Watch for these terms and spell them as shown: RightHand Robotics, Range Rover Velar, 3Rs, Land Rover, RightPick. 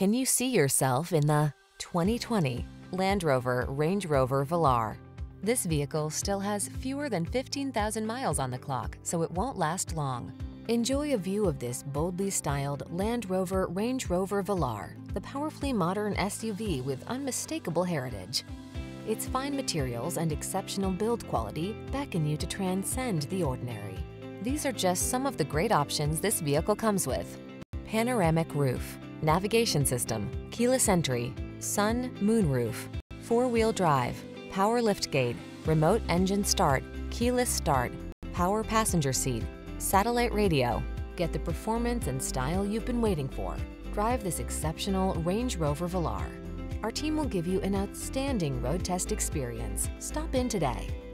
Can you see yourself in the 2020 Land Rover Range Rover Velar? This vehicle still has fewer than 15,000 miles on the clock, so it won't last long. Enjoy a view of this boldly styled Land Rover Range Rover Velar, the powerfully modern SUV with unmistakable heritage. Its fine materials and exceptional build quality beckon you to transcend the ordinary. These are just some of the great options this vehicle comes with: panoramic roof, navigation system, keyless entry, sun, moon roof, four-wheel drive, power liftgate, remote engine start, keyless start, power passenger seat, satellite radio. Get the performance and style you've been waiting for. Drive this exceptional Range Rover Velar. Our team will give you an outstanding road test experience. Stop in today.